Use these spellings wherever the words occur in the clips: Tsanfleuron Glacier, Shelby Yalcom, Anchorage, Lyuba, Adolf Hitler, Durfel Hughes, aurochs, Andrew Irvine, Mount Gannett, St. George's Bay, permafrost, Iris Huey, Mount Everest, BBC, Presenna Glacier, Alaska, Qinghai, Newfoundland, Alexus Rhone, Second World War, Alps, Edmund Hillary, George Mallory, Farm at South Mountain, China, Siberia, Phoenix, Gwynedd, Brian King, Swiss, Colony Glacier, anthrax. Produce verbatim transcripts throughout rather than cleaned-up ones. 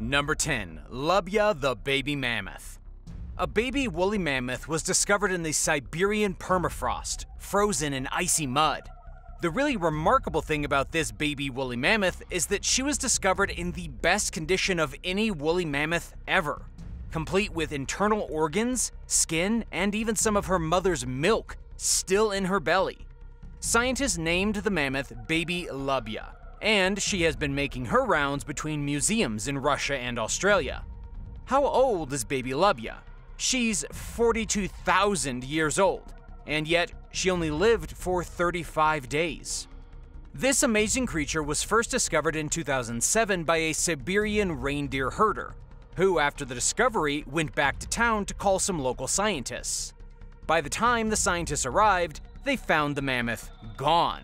Number ten. Lyuba the baby mammoth. A baby woolly mammoth was discovered in the Siberian permafrost, frozen in icy mud. The really remarkable thing about this baby woolly mammoth is that she was discovered in the best condition of any woolly mammoth ever, complete with internal organs, skin, and even some of her mother's milk still in her belly. Scientists named the mammoth Baby Lyuba, and she has been making her rounds between museums in Russia and Australia. How old is Baby Lyuba? She's forty-two thousand years old, and yet she only lived for thirty-five days. This amazing creature was first discovered in two thousand seven by a Siberian reindeer herder, who after the discovery went back to town to call some local scientists. By the time the scientists arrived, they found the mammoth gone.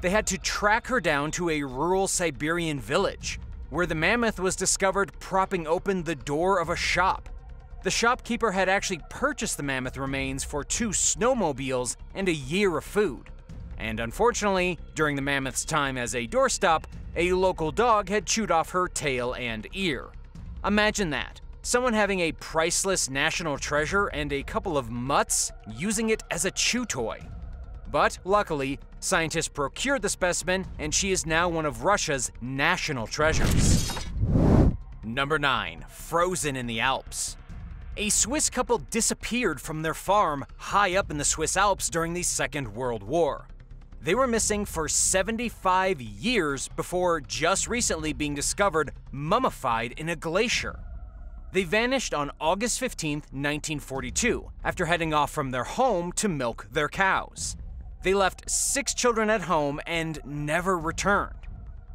They had to track her down to a rural Siberian village, where the mammoth was discovered propping open the door of a shop. The shopkeeper had actually purchased the mammoth remains for two snowmobiles and a year of food. And unfortunately, during the mammoth's time as a doorstop, a local dog had chewed off her tail and ear. Imagine that, someone having a priceless national treasure and a couple of mutts using it as a chew toy. But luckily, scientists procured the specimen and she is now one of Russia's national treasures. Number nine. Frozen in the Alps. A Swiss couple disappeared from their farm high up in the Swiss Alps during the Second World War. They were missing for seventy-five years before just recently being discovered mummified in a glacier. They vanished on August fifteenth, nineteen forty-two, after heading off from their home to milk their cows. They left six children at home and never returned.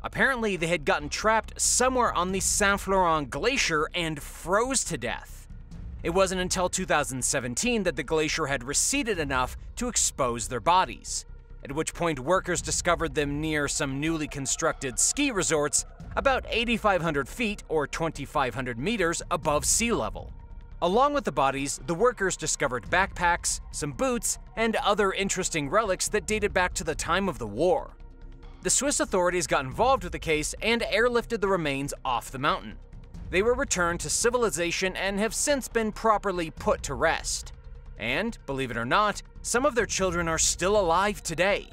Apparently, they had gotten trapped somewhere on the Tsanfleuron Glacier and froze to death. It wasn't until two thousand seventeen that the glacier had receded enough to expose their bodies, at which point workers discovered them near some newly constructed ski resorts about eighty-five hundred feet or twenty-five hundred meters above sea level. Along with the bodies, the workers discovered backpacks, some boots, and other interesting relics that dated back to the time of the war. The Swiss authorities got involved with the case and airlifted the remains off the mountain. They were returned to civilization and have since been properly put to rest. And, believe it or not, some of their children are still alive today.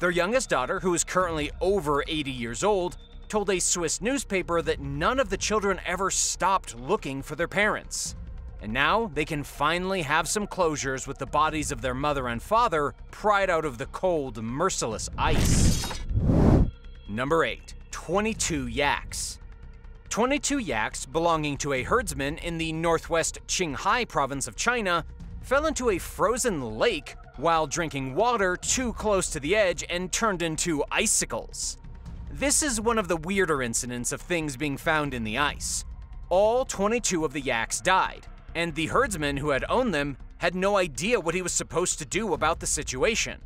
Their youngest daughter, who is currently over eighty years old, told a Swiss newspaper that none of the children ever stopped looking for their parents. And now they can finally have some closures with the bodies of their mother and father pried out of the cold, merciless ice. Number eight. twenty-two yaks. twenty-two yaks, belonging to a herdsman in the northwest Qinghai province of China, fell into a frozen lake while drinking water too close to the edge and turned into icicles. This is one of the weirder incidents of things being found in the ice. All twenty-two of the yaks died, and the herdsman who had owned them had no idea what he was supposed to do about the situation.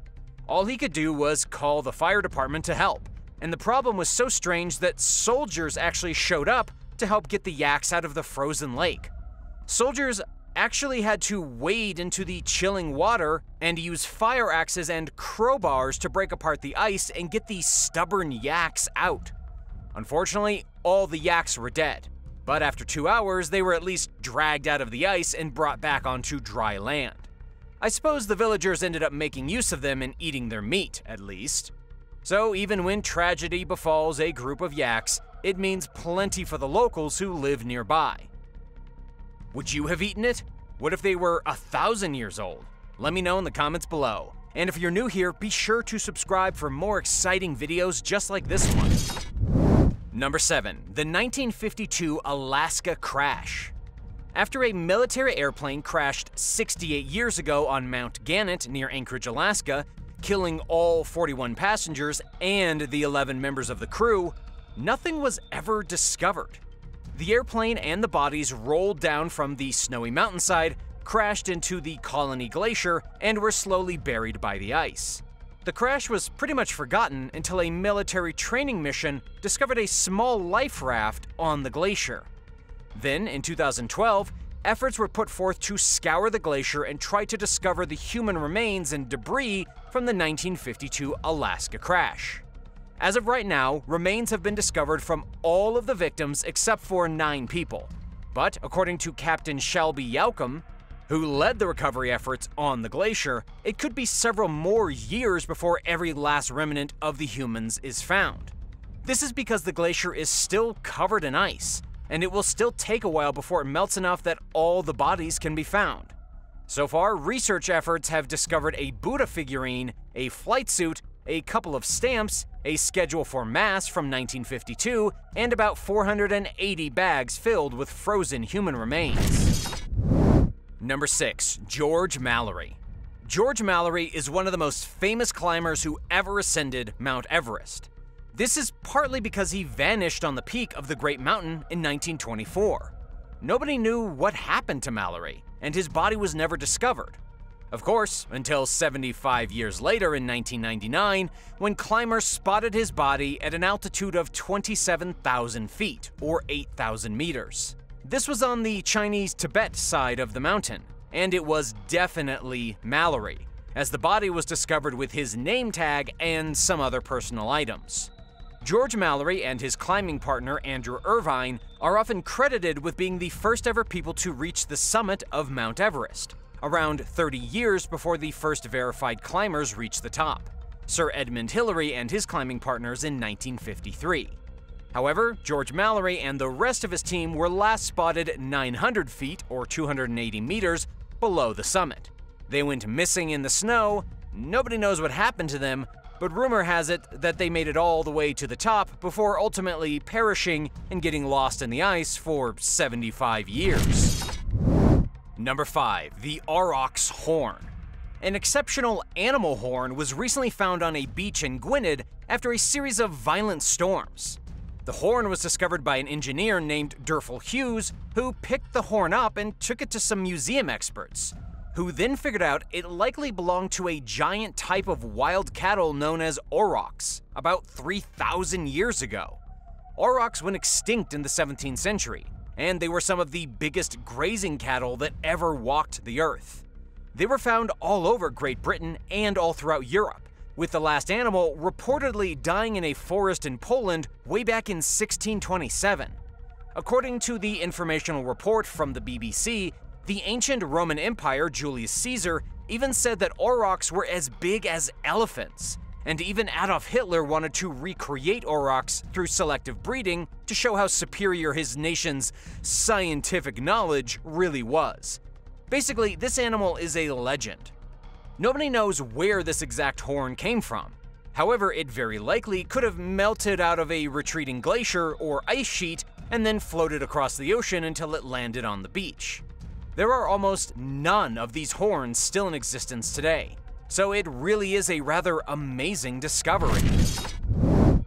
All he could do was call the fire department to help. And the problem was so strange that soldiers actually showed up to help get the yaks out of the frozen lake. Soldiers actually had to wade into the chilling water and use fire axes and crowbars to break apart the ice and get the stubborn yaks out. Unfortunately, all the yaks were dead, but after two hours, they were at least dragged out of the ice and brought back onto dry land. I suppose the villagers ended up making use of them and eating their meat, at least. So even when tragedy befalls a group of yaks, it means plenty for the locals who live nearby. Would you have eaten it? What if they were a thousand years old? Let me know in the comments below. And if you're new here, be sure to subscribe for more exciting videos just like this one. Number seven. The nineteen fifty-two Alaska crash. After a military airplane crashed sixty-eight years ago on Mount Gannett near Anchorage, Alaska, killing all forty-one passengers and the eleven members of the crew, nothing was ever discovered. The airplane and the bodies rolled down from the snowy mountainside, crashed into the Colony Glacier, and were slowly buried by the ice. The crash was pretty much forgotten until a military training mission discovered a small life raft on the glacier. Then, in two thousand twelve, efforts were put forth to scour the glacier and try to discover the human remains and debris from the nineteen fifty-two Alaska crash. As of right now, remains have been discovered from all of the victims except for nine people. But according to Captain Shelby Yalcom, who led the recovery efforts on the glacier, it could be several more years before every last remnant of the humans is found. This is because the glacier is still covered in ice, and it will still take a while before it melts enough that all the bodies can be found. So far, research efforts have discovered a Buddha figurine, a flight suit, a couple of stamps, a schedule for mass from nineteen fifty-two, and about four hundred eighty bags filled with frozen human remains. Number six. George Mallory. George Mallory is one of the most famous climbers who ever ascended Mount Everest. This is partly because he vanished on the peak of the Great Mountain in nineteen twenty-four. Nobody knew what happened to Mallory, and his body was never discovered. Of course, until seventy-five years later in nineteen ninety-nine, when climbers spotted his body at an altitude of twenty-seven thousand feet, or eight thousand meters. This was on the Chinese-Tibet side of the mountain, and it was definitely Mallory, as the body was discovered with his name tag and some other personal items. George Mallory and his climbing partner Andrew Irvine are often credited with being the first ever people to reach the summit of Mount Everest, around thirty years before the first verified climbers reached the top, Sir Edmund Hillary and his climbing partners in nineteen fifty-three. However, George Mallory and the rest of his team were last spotted nine hundred feet, or two hundred eighty meters, below the summit. They went missing in the snow, nobody knows what happened to them, but rumor has it that they made it all the way to the top before ultimately perishing and getting lost in the ice for seventy-five years. Number five. The Aurochs Horn. An exceptional animal horn was recently found on a beach in Gwynedd after a series of violent storms. The horn was discovered by an engineer named Durfel Hughes, who picked the horn up and took it to some museum experts, who then figured out it likely belonged to a giant type of wild cattle known as aurochs, about three thousand years ago. Aurochs went extinct in the seventeenth century, and they were some of the biggest grazing cattle that ever walked the earth. They were found all over Great Britain and all throughout Europe, with the last animal reportedly dying in a forest in Poland way back in sixteen twenty-seven. According to the informational report from the B B C, the ancient Roman Empire Julius Caesar even said that aurochs were as big as elephants, and even Adolf Hitler wanted to recreate aurochs through selective breeding to show how superior his nation's scientific knowledge really was. Basically, this animal is a legend. Nobody knows where this exact horn came from. However, it very likely could have melted out of a retreating glacier or ice sheet and then floated across the ocean until it landed on the beach. There are almost none of these horns still in existence today, so it really is a rather amazing discovery.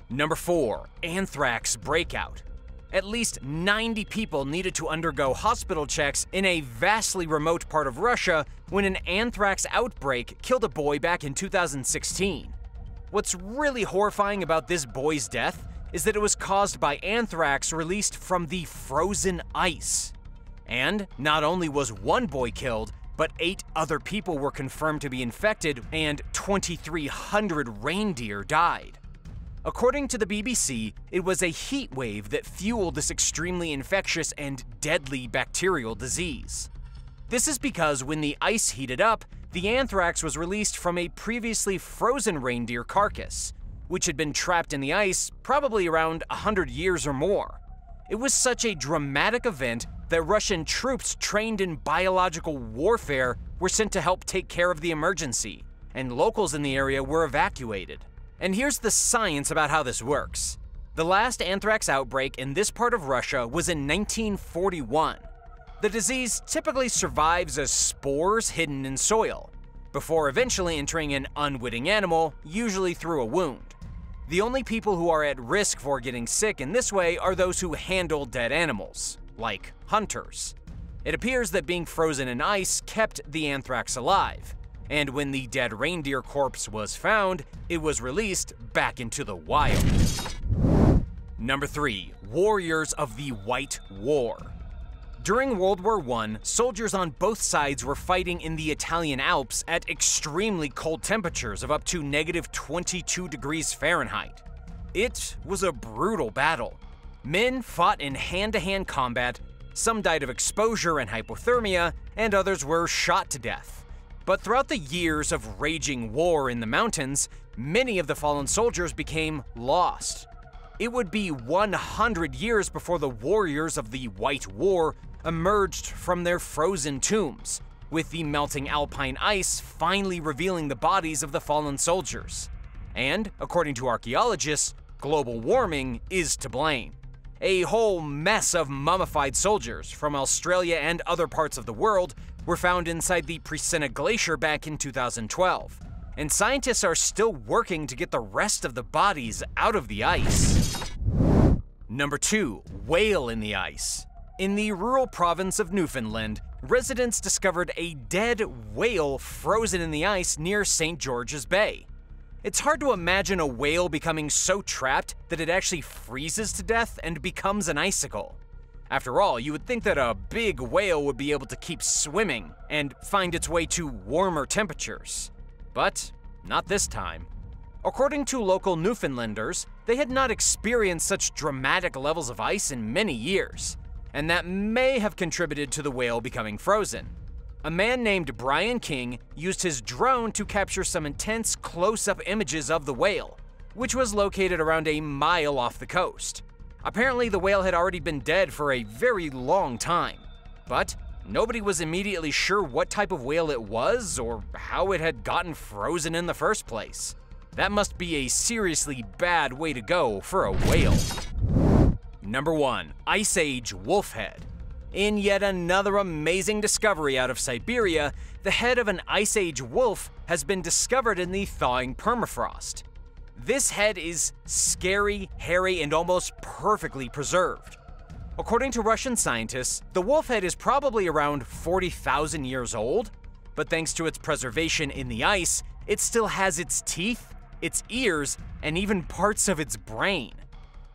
Number four. Anthrax breakout. At least ninety people needed to undergo hospital checks in a vastly remote part of Russia when an anthrax outbreak killed a boy back in two thousand sixteen. What's really horrifying about this boy's death is that it was caused by anthrax released from the frozen ice. And not only was one boy killed, but eight other people were confirmed to be infected and two thousand three hundred reindeer died. According to the B B C, it was a heat wave that fueled this extremely infectious and deadly bacterial disease. This is because when the ice heated up, the anthrax was released from a previously frozen reindeer carcass, which had been trapped in the ice probably around one hundred years or more. It was such a dramatic event that Russian troops trained in biological warfare were sent to help take care of the emergency, and locals in the area were evacuated. And here's the science about how this works. The last anthrax outbreak in this part of Russia was in nineteen forty-one. The disease typically survives as spores hidden in soil, before eventually entering an unwitting animal, usually through a wound. The only people who are at risk for getting sick in this way are those who handle dead animals, like hunters. It appears that being frozen in ice kept the anthrax alive, and when the dead reindeer corpse was found, it was released back into the wild. Number three. Warriors of the White War. During World War One, soldiers on both sides were fighting in the Italian Alps at extremely cold temperatures of up to negative twenty-two degrees Fahrenheit. It was a brutal battle. Men fought in hand-to-hand combat, some died of exposure and hypothermia, and others were shot to death. But throughout the years of raging war in the mountains, many of the fallen soldiers became lost. It would be one hundred years before the warriors of the White War emerged from their frozen tombs, with the melting alpine ice finally revealing the bodies of the fallen soldiers. And, according to archaeologists, global warming is to blame. A whole mess of mummified soldiers from Australia and other parts of the world were found inside the Presenna Glacier back in two thousand twelve, and scientists are still working to get the rest of the bodies out of the ice. Number two. Whale in the ice. In the rural province of Newfoundland, residents discovered a dead whale frozen in the ice near Saint George's Bay. It's hard to imagine a whale becoming so trapped that it actually freezes to death and becomes an icicle. After all, you would think that a big whale would be able to keep swimming and find its way to warmer temperatures. But not this time. According to local Newfoundlanders, they had not experienced such dramatic levels of ice in many years, and that may have contributed to the whale becoming frozen. A man named Brian King used his drone to capture some intense close-up images of the whale, which was located around a mile off the coast. Apparently, the whale had already been dead for a very long time, but nobody was immediately sure what type of whale it was or how it had gotten frozen in the first place. That must be a seriously bad way to go for a whale. Number one. Ice Age wolf head. In yet another amazing discovery out of Siberia, the head of an Ice Age wolf has been discovered in the thawing permafrost. This head is scary, hairy, and almost perfectly preserved. According to Russian scientists, the wolf head is probably around forty thousand years old, but thanks to its preservation in the ice, it still has its teeth, its ears, and even parts of its brain.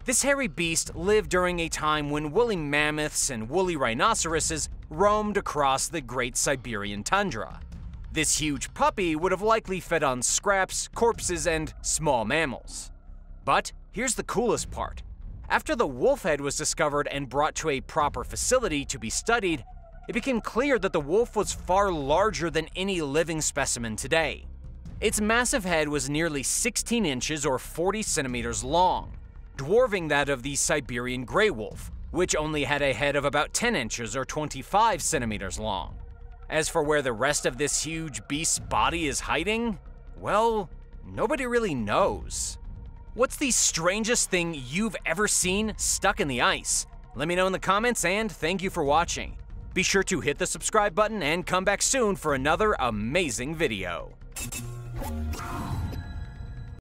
This hairy beast lived during a time when woolly mammoths and woolly rhinoceroses roamed across the great Siberian tundra. This huge puppy would have likely fed on scraps, corpses, and small mammals. But here's the coolest part. After the wolf head was discovered and brought to a proper facility to be studied, it became clear that the wolf was far larger than any living specimen today. Its massive head was nearly sixteen inches or forty centimeters long, dwarfing that of the Siberian gray wolf, which only had a head of about ten inches or twenty-five centimeters long. As for where the rest of this huge beast's body is hiding, well, nobody really knows. What's the strangest thing you've ever seen stuck in the ice? Let me know in the comments, and thank you for watching. Be sure to hit the subscribe button and come back soon for another amazing video.